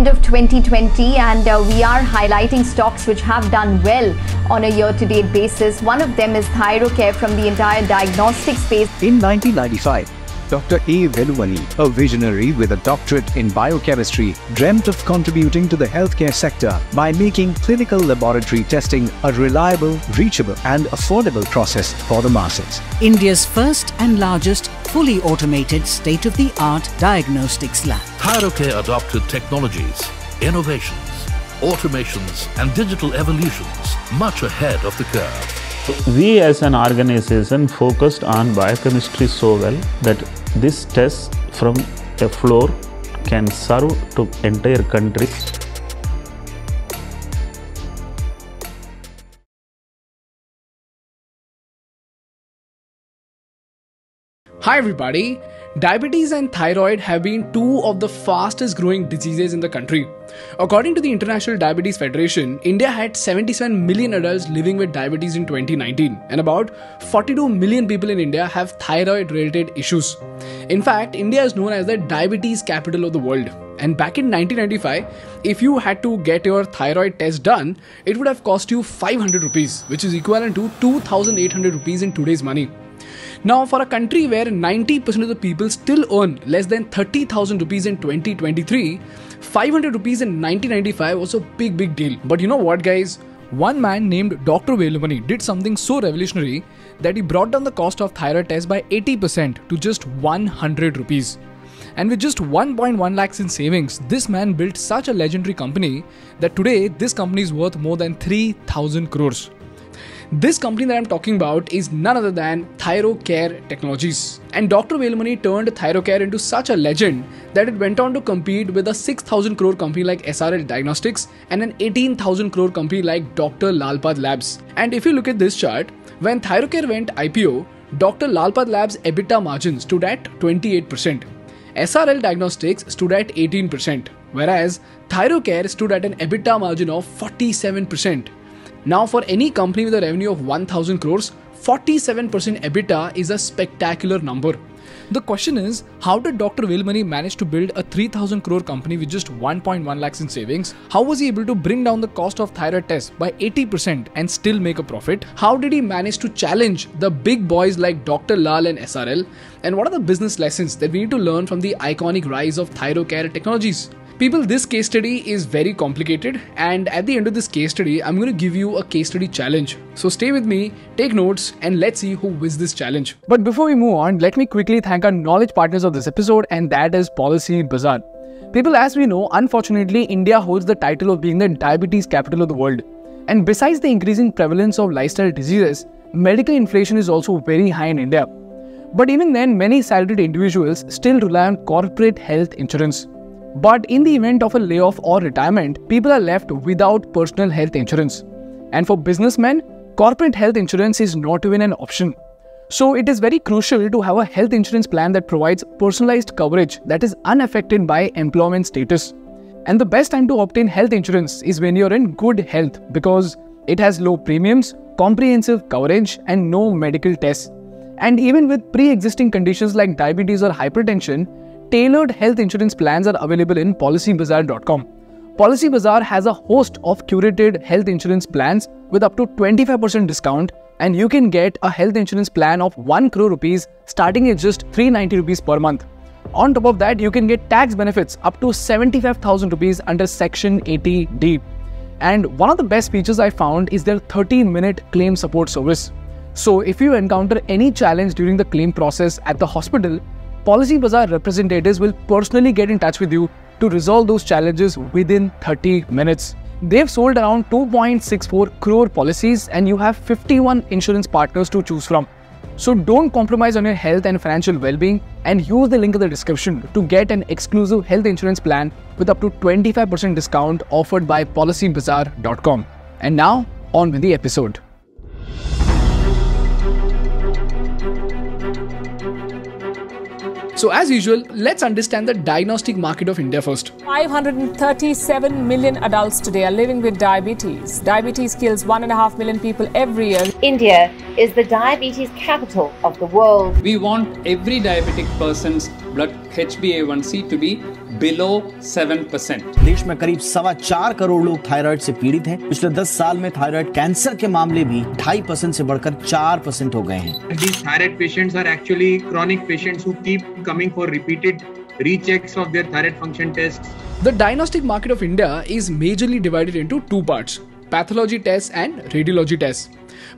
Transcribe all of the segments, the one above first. end of 2020, and we are highlighting stocks which have done well on a year-to-date basis. One of them is Thyrocare from the entire diagnostic space. In 1995, Dr. A. Velumani, a visionary with a doctorate in biochemistry, dreamt of contributing to the healthcare sector by making clinical laboratory testing a reliable, reachable and affordable process for the masses. India's first and largest fully automated state-of-the-art diagnostics lab. Thyrocare adopted technologies, innovations, automations and digital evolutions much ahead of the curve. We as an organization focused on biochemistry so well that this test from a floor can serve to entire country. Hi everybody, diabetes and thyroid have been two of the fastest growing diseases in the country. According to the International Diabetes Federation, India had 77 million adults living with diabetes in 2019, and about 42 million people in India have thyroid related issues. In fact, India is known as the diabetes capital of the world. And back in 1995, if you had to get your thyroid test done, it would have cost you 500 rupees, which is equivalent to 2,800 rupees in today's money. Now, for a country where 90% of the people still earn less than 30,000 rupees in 2023, 500 rupees in 1995 was a big deal. But you know what, guys? One man named Dr. Velumani did something so revolutionary that he brought down the cost of thyroid tests by 80% to just 100 rupees. And with just 1.1 lakhs in savings, this man built such a legendary company that today this company is worth more than 3,000 crores. This company that I'm talking about is none other than Thyrocare Technologies. And Dr. Velumani turned Thyrocare into such a legend that it went on to compete with a 6,000 crore company like SRL Diagnostics and an 18,000 crore company like Dr. Lal Path Labs. And if you look at this chart, when Thyrocare went IPO, Dr. Lal Path Labs' EBITDA margin stood at 28%. SRL Diagnostics stood at 18%, whereas Thyrocare stood at an EBITDA margin of 47%. Now, for any company with a revenue of 1000 crores, 47% EBITDA is a spectacular number. The question is, how did Dr. Velumani manage to build a 3000 crore company with just 1.1 lakhs in savings? How was he able to bring down the cost of thyroid tests by 80% and still make a profit? How did he manage to challenge the big boys like Dr. Lal and SRL? And what are the business lessons that we need to learn from the iconic rise of Thyrocare Technologies? People, this case study is very complicated, and at the end of this case study, I'm going to give you a case study challenge. So stay with me, take notes, and let's see who wins this challenge. But before we move on, let me quickly thank our knowledge partners of this episode, and that is Policy Bazaar. People, as we know, unfortunately, India holds the title of being the diabetes capital of the world. And besides the increasing prevalence of lifestyle diseases, medical inflation is also very high in India. But even then, many salaried individuals still rely on corporate health insurance. But in the event of a layoff or retirement, people are left without personal health insurance. And for businessmen, corporate health insurance is not even an option. So it is very crucial to have a health insurance plan that provides personalized coverage that is unaffected by employment status. And the best time to obtain health insurance is when you're in good health, because it has low premiums, comprehensive coverage, and no medical tests. And even with pre-existing conditions like diabetes or hypertension, tailored health insurance plans are available in PolicyBazaar.com. Policy Bazaar has a host of curated health insurance plans with up to 25% discount, and you can get a health insurance plan of 1 crore rupees starting at just 390 rupees per month. On top of that, you can get tax benefits up to 75,000 rupees under Section 80D. And one of the best features I found is their 30-minute claim support service. So if you encounter any challenge during the claim process at the hospital, Policy Bazaar representatives will personally get in touch with you to resolve those challenges within 30 minutes. They've sold around 2.64 crore policies, and you have 51 insurance partners to choose from. So don't compromise on your health and financial well-being, and use the link in the description to get an exclusive health insurance plan with up to 25% discount offered by PolicyBazaar.com. And now, on with the episode. So as usual, let's understand the diagnostic market of India first. 537 million adults today are living with diabetes. Diabetes kills 1.5 million people every year. India is the diabetes capital of the world. We want every diabetic person's blood HbA1c to be below 7%. देश में करीब 4.25 करोड़ लोग thyroid से पीड़ित हैं। पिछले 10 साल में थायराइड कैंसर के मामले भी 2.5% से बढ़कर 4% हो गए हैं। These thyroid patients are actually chronic patients who keep coming for repeated rechecks of their thyroid function tests. The diagnostic market of India is majorly divided into two parts: pathology tests and radiology tests.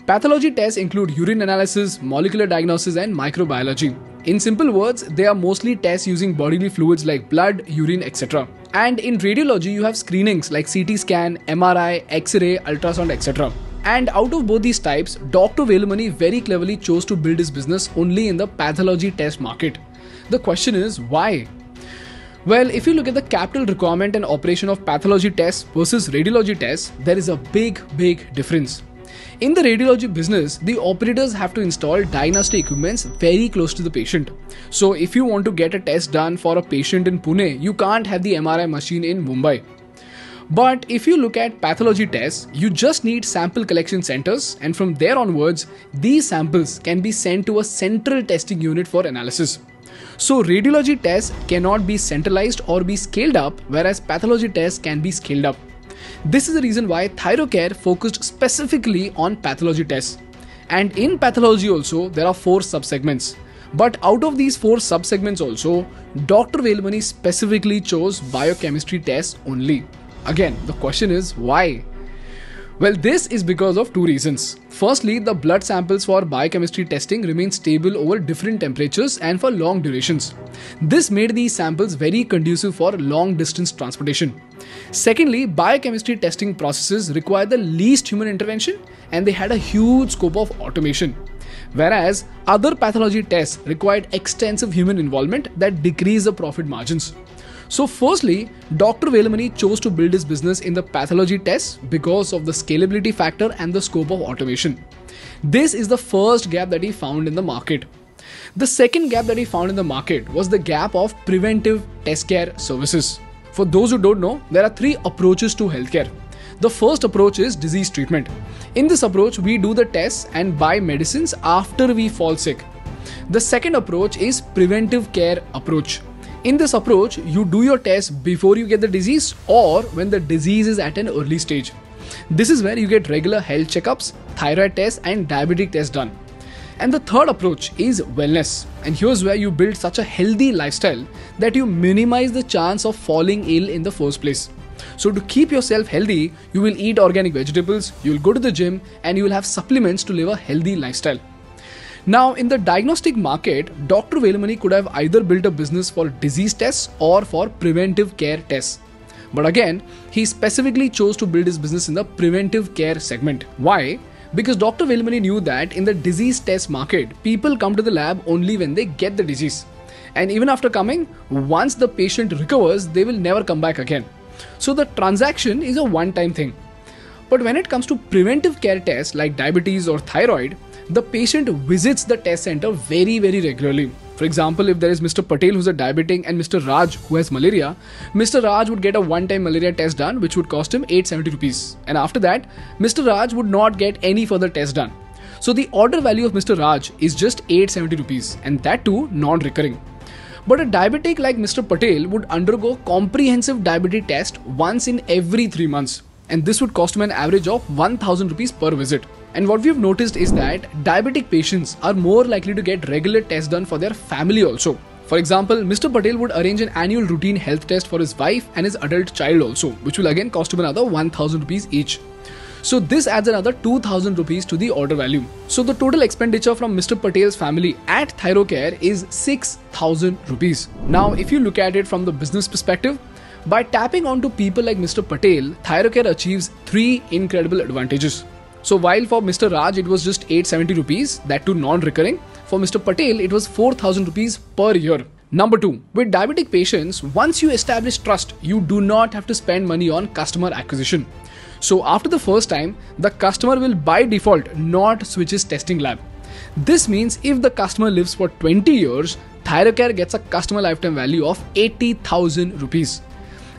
Pathology tests include urine analysis, molecular diagnosis and microbiology. In simple words, they are mostly tests using bodily fluids like blood, urine, etc. And in radiology, you have screenings like CT scan, MRI, X-ray, ultrasound, etc. And out of both these types, Dr. Velumani very cleverly chose to build his business only in the pathology test market. The question is, why? Well, if you look at the capital requirement and operation of pathology tests versus radiology tests, there is a big difference. In the radiology business, the operators have to install diagnostic equipment very close to the patient. So if you want to get a test done for a patient in Pune, you can't have the MRI machine in Mumbai. But if you look at pathology tests, you just need sample collection centers, and from there onwards, these samples can be sent to a central testing unit for analysis. So radiology tests cannot be centralized or be scaled up, whereas pathology tests can be scaled up. This is the reason why Thyrocare focused specifically on pathology tests. And in pathology also, there are 4 subsegments. But out of these 4 subsegments also, Dr. Velumani specifically chose biochemistry tests only. Again, the question is why? Well, this is because of 2 reasons. Firstly, the blood samples for biochemistry testing remain stable over different temperatures and for long durations. This made these samples very conducive for long distance transportation. Secondly, biochemistry testing processes require the least human intervention and they had a huge scope of automation. Whereas other pathology tests required extensive human involvement that decreased the profit margins. So firstly, Dr. Velumani chose to build his business in the pathology tests because of the scalability factor and the scope of automation. This is the first gap that he found in the market. The second gap that he found in the market was the gap of preventive test care services. For those who don't know, there are 3 approaches to healthcare. The first approach is disease treatment. In this approach, we do the tests and buy medicines after we fall sick. The second approach is preventive care approach. In this approach, you do your test before you get the disease or when the disease is at an early stage. This is where you get regular health checkups, thyroid tests and diabetic tests done. And the third approach is wellness. And here's where you build such a healthy lifestyle that you minimize the chance of falling ill in the first place. So to keep yourself healthy, you will eat organic vegetables, you will go to the gym and you will have supplements to live a healthy lifestyle. Now in the diagnostic market, Dr. Velumani could have either built a business for disease tests or for preventive care tests. But again, he specifically chose to build his business in the preventive care segment. Why? Because Dr. Velumani knew that in the disease test market, people come to the lab only when they get the disease. And even after coming, once the patient recovers, they will never come back again. So the transaction is a one-time thing. But when it comes to preventive care tests like diabetes or thyroid, the patient visits the test center very regularly. For example, if there is Mr. Patel who's a diabetic and Mr. Raj who has malaria, Mr. Raj would get a one-time malaria test done which would cost him 870 rupees. And after that, Mr. Raj would not get any further test done. So the order value of Mr. Raj is just 870 rupees and that too non-recurring. But a diabetic like Mr. Patel would undergo comprehensive diabetic test once in every 3 months. And this would cost him an average of 1000 rupees per visit. And what we've noticed is that diabetic patients are more likely to get regular tests done for their family also. For example, Mr. Patel would arrange an annual routine health test for his wife and his adult child also, which will again cost him another 1000 rupees each. So this adds another 2000 rupees to the order value. So the total expenditure from Mr. Patel's family at Thyrocare is 6000 rupees. Now, if you look at it from the business perspective, by tapping onto people like Mr. Patel, Thyrocare achieves 3 incredible advantages. So while for Mr. Raj it was just 870 rupees, that too non-recurring, for Mr. Patel it was 4000 rupees per year. Number 2, with diabetic patients, once you establish trust, you do not have to spend money on customer acquisition. So after the first time, the customer will by default not switch his testing lab. This means if the customer lives for 20 years, Thyrocare gets a customer lifetime value of 80,000 rupees.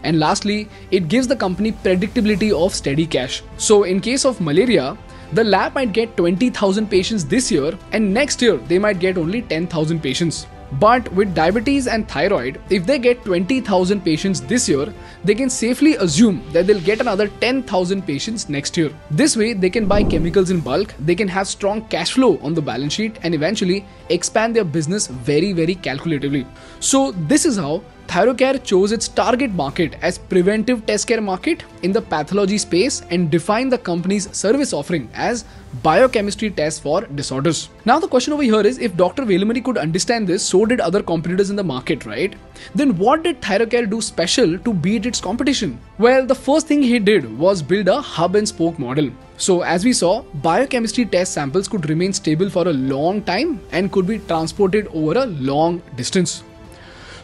And lastly, it gives the company predictability of steady cash. So in case of malaria, the lab might get 20,000 patients this year and next year they might get only 10,000 patients. But with diabetes and thyroid, if they get 20,000 patients this year, they can safely assume that they'll get another 10,000 patients next year. This way, they can buy chemicals in bulk, they can have strong cash flow on the balance sheet, and eventually expand their business very, very calculatively. So this is how Thyrocare chose its target market as preventive test care market in the pathology space and defined the company's service offering as biochemistry tests for disorders. Now the question over here is, if Dr. Velumani could understand this, so did other competitors in the market, right? Then what did Thyrocare do special to beat its competition? Well, the first thing he did was build a hub and spoke model. So as we saw, biochemistry test samples could remain stable for a long time and could be transported over a long distance.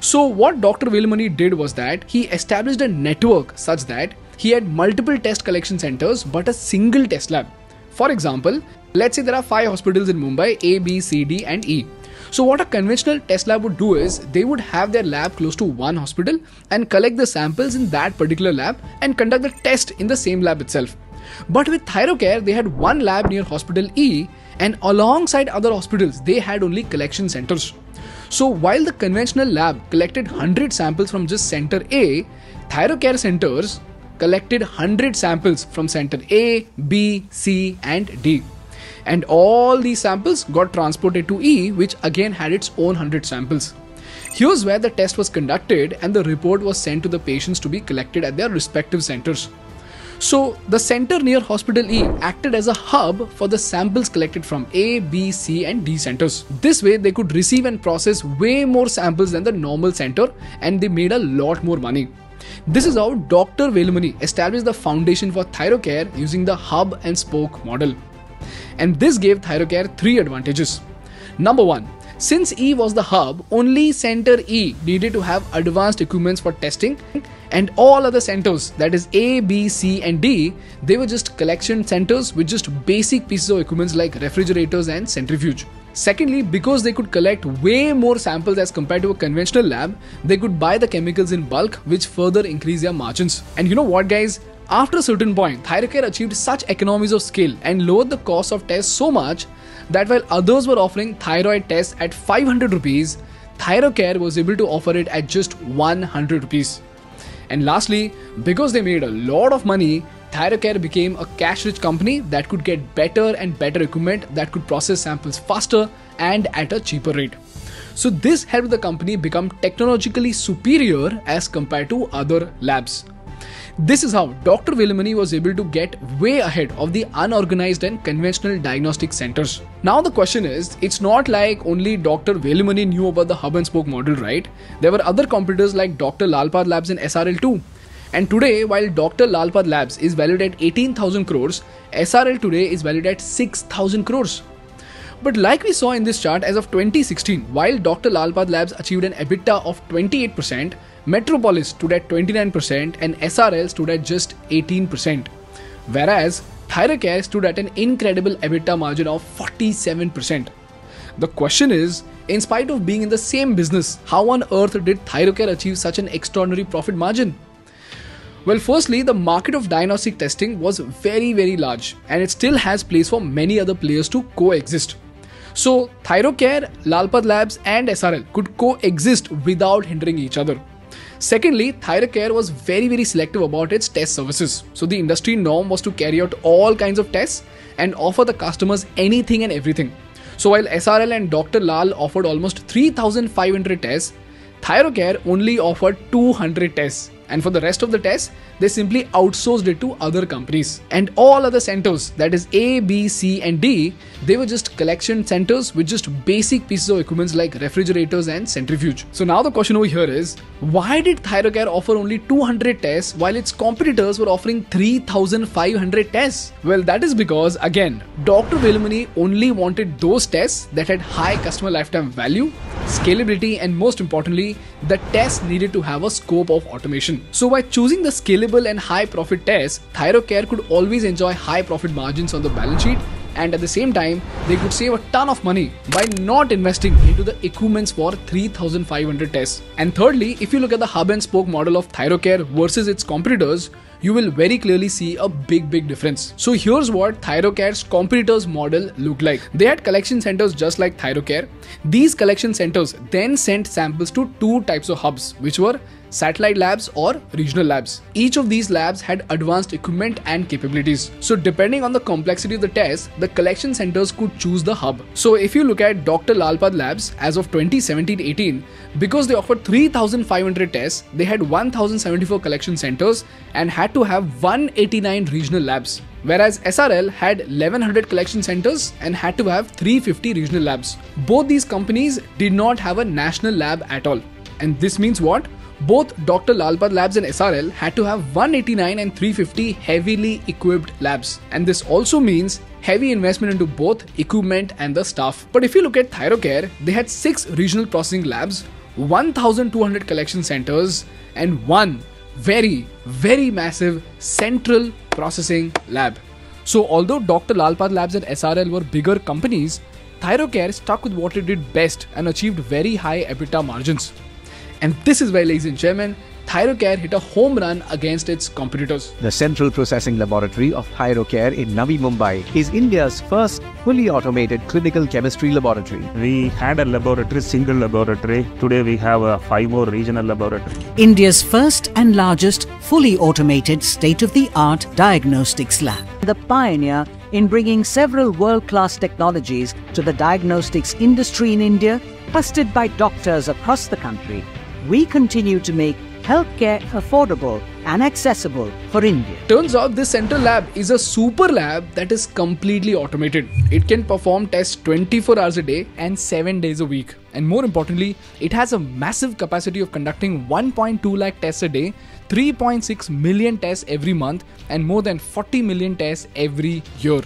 So what Dr. Velumani did was that he established a network such that he had multiple test collection centers but a single test lab. For example, let's say there are 5 hospitals in Mumbai, A, B, C, D and E. So what a conventional test lab would do is they would have their lab close to one hospital and collect the samples in that particular lab and conduct the test in the same lab itself. But with Thyrocare, they had one lab near hospital E, and alongside other hospitals, they had only collection centers. So while the conventional lab collected 100 samples from just center A, Thyrocare centers collected 100 samples from center A, B, C and D. And all these samples got transported to E, which again had its own 100 samples. Here's where the test was conducted and the report was sent to the patients to be collected at their respective centers. So the center near hospital E acted as a hub for the samples collected from A, B, C and D centers. This way they could receive and process way more samples than the normal center, and they made a lot more money. This is how Dr. Velumani established the foundation for Thyrocare using the hub and spoke model. And this gave Thyrocare 3 advantages. Number 1. Since E was the hub, only center E needed to have advanced equipments for testing, and all other centers, that is A, B, C and D, they were just collection centers with just basic pieces of equipments like refrigerators and centrifuge. Secondly, because they could collect way more samples as compared to a conventional lab, they could buy the chemicals in bulk, which further increased their margins. And you know what guys? After a certain point, Thyrocare achieved such economies of scale and lowered the cost of tests so much that while others were offering thyroid tests at 500 rupees, Thyrocare was able to offer it at just 100 rupees. And lastly, because they made a lot of money, Thyrocare became a cash-rich company that could get better and better equipment that could process samples faster and at a cheaper rate. So this helped the company become technologically superior as compared to other labs. This is how Dr. Velumani was able to get way ahead of the unorganized and conventional diagnostic centers. Now the question is, it's not like only Dr. Velumani knew about the hub and spoke model, right? There were other competitors like Dr. Lal Path Labs and SRL too. And today, while Dr. Lal Path Labs is valued at 18,000 crores, SRL today is valued at 6,000 crores. But like we saw in this chart, as of 2016, while Dr. Lal Path Labs achieved an EBITDA of 28%, Metropolis stood at 29% and SRL stood at just 18%. Whereas Thyrocare stood at an incredible EBITDA margin of 47%. The question is, in spite of being in the same business, how on earth did Thyrocare achieve such an extraordinary profit margin? Well, firstly, the market of diagnostic testing was very, very large, and it still has place for many other players to coexist. So Thyrocare, Lal Path Labs and SRL could coexist without hindering each other. Secondly, Thyrocare was very, very selective about its test services. So the industry norm was to carry out all kinds of tests and offer the customers anything and everything. So while SRL and Dr. Lal offered almost 3,500 tests, Thyrocare only offered 200 tests. And for the rest of the tests, they simply outsourced it to other companies. And all other centers, that is A, B, C and D, they were just collection centers with just basic pieces of equipment like refrigerators and centrifuge. So now the question over here is, why did Thyrocare offer only 200 tests while its competitors were offering 3,500 tests? Well, that is because, again, Dr. Velumani only wanted those tests that had high customer lifetime value, scalability, and most importantly, the tests needed to have a scope of automation. So by choosing the scalable and high profit tests, Thyrocare could always enjoy high profit margins on the balance sheet and at the same time they could save a ton of money by not investing into the equipments for 3,500 tests. And thirdly, if you look at the hub and spoke model of Thyrocare versus its competitors, you will very clearly see a big difference. So here's what Thyrocare's competitors model looked like. They had collection centers just like Thyrocare. These collection centers then sent samples to two types of hubs, which were satellite labs or regional labs. Each of these labs had advanced equipment and capabilities. So depending on the complexity of the test, the collection centers could choose the hub. So if you look at Dr. Lal Path Labs as of 2017-18, because they offered 3,500 tests, they had 1,074 collection centers and had to have 189 regional labs. Whereas SRL had 1100 collection centers and had to have 350 regional labs. Both these companies did not have a national lab at all. And this means what? Both Dr. Lal Path Labs and SRL had to have 189 and 350 heavily equipped labs. And this also means heavy investment into both equipment and the staff. But if you look at Thyrocare, they had 6 regional processing labs, 1,200 collection centers, and one very massive central processing lab. So although Dr. Lal Path Labs and SRL were bigger companies, Thyrocare stuck with what it did best and achieved very high EBITDA margins. And this is where, ladies and gentlemen, Thyrocare hit a home run against its competitors. The central processing laboratory of Thyrocare in Navi Mumbai is India's first fully automated clinical chemistry laboratory. We had a laboratory, single laboratory. Today we have 5 more regional laboratories. India's first and largest fully automated state-of-the-art diagnostics lab. The pioneer in bringing several world-class technologies to the diagnostics industry in India, trusted by doctors across the country, we continue to make healthcare affordable and accessible for India. Turns out this central lab is a super lab that is completely automated. It can perform tests 24 hours a day and 7 days a week. And more importantly, it has a massive capacity of conducting 1.2 lakh tests a day, 3.6 million tests every month, and more than 40 million tests every year.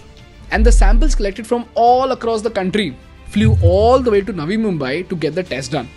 And the samples collected from all across the country flew all the way to Navi Mumbai to get the test done.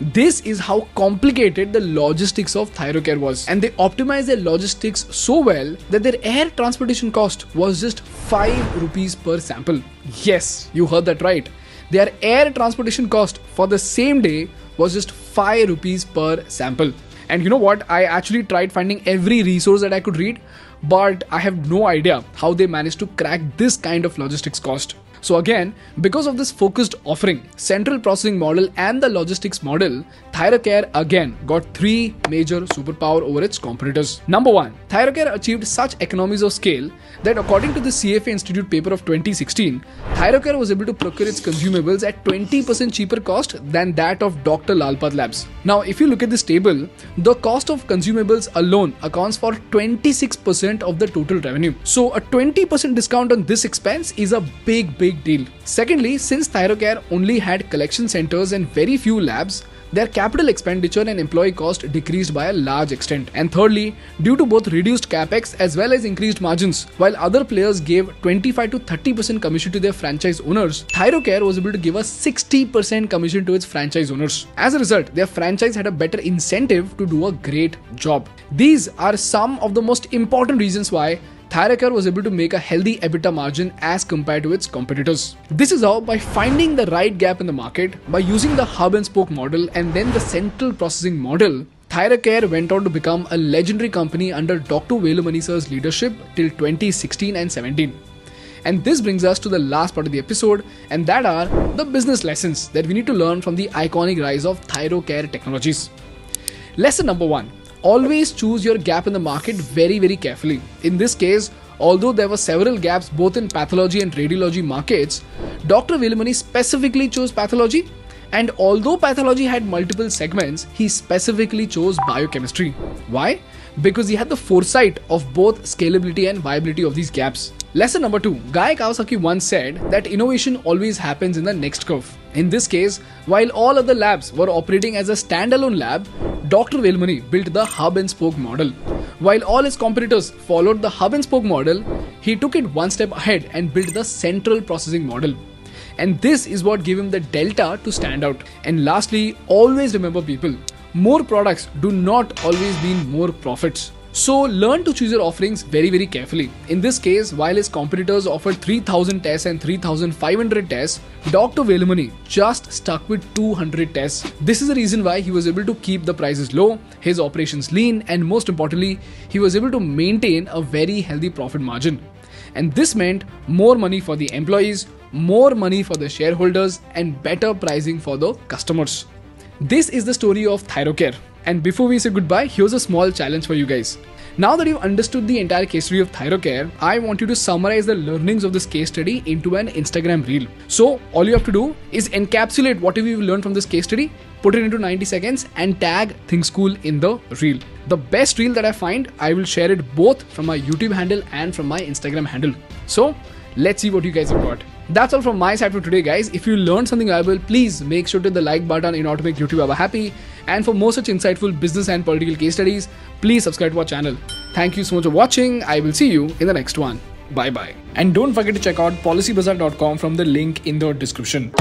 This is how complicated the logistics of Thyrocare was, and they optimized their logistics so well that their air transportation cost was just 5 rupees per sample. Yes, you heard that right. Their air transportation cost for the same day was just 5 rupees per sample. And you know what? I actually tried finding every resource that I could read, but I have no idea how they managed to crack this kind of logistics cost. So again, because of this focused offering, central processing model and the logistics model, Thyrocare again got 3 major superpower over its competitors. Number 1, Thyrocare achieved such economies of scale that according to the CFA Institute paper of 2016, Thyrocare was able to procure its consumables at 20% cheaper cost than that of Dr. Lal Path Labs. Now, if you look at this table, the cost of consumables alone accounts for 26% of the total revenue. So a 20% discount on this expense is a big deal. Secondly, since Thyrocare only had collection centers and very few labs, their capital expenditure and employee cost decreased by a large extent. And thirdly, due to both reduced capex as well as increased margins, while other players gave 25 to 30% commission to their franchise owners, Thyrocare was able to give a 60% commission to its franchise owners. As a result, their franchise had a better incentive to do a great job. These are some of the most important reasons why Thyrocare was able to make a healthy EBITDA margin as compared to its competitors. This is how, by finding the right gap in the market, by using the hub and spoke model and then the central processing model, Thyrocare went on to become a legendary company under Dr. Velumani sir's leadership till 2016 and 17. And this brings us to the last part of the episode, and that are the business lessons that we need to learn from the iconic rise of Thyrocare Technologies. Lesson number 1. Always choose your gap in the market very carefully. In this case, although there were several gaps both in pathology and radiology markets, Dr. Velumani specifically chose pathology, and although pathology had multiple segments, he specifically chose biochemistry. Why? Because he had the foresight of both scalability and viability of these gaps. Lesson number 2. Guy Kawasaki once said that innovation always happens in the next curve. In this case, while all other labs were operating as a standalone lab, Dr. Velumani built the hub and spoke model. While all his competitors followed the hub and spoke model, he took it one step ahead and built the central processing model. And this is what gave him the delta to stand out. And lastly, always remember people, more products do not always mean more profits. So learn to choose your offerings very carefully. In this case, while his competitors offered 3,000 tests and 3,500 tests, Dr. Velumani just stuck with 200 tests. This is the reason why he was able to keep the prices low, his operations lean, and most importantly, he was able to maintain a very healthy profit margin. And this meant more money for the employees, more money for the shareholders, and better pricing for the customers. This is the story of Thyrocare. And before we say goodbye, here's a small challenge for you guys. Now that you've understood the entire case study of Thyrocare, I want you to summarize the learnings of this case study into an Instagram reel. So all you have to do is encapsulate whatever you've learned from this case study, put it into 90 seconds and tag ThinkSchool in the reel. The best reel that I find, I will share it both from my YouTube handle and from my Instagram handle. So let's see what you guys have got. That's all from my side for today, guys. If you learned something valuable, please make sure to hit the like button in order to make YouTube ever happy. And for more such insightful business and political case studies, please subscribe to our channel. Thank you so much for watching. I will see you in the next one. Bye bye. And don't forget to check out PolicyBazaar.com from the link in the description.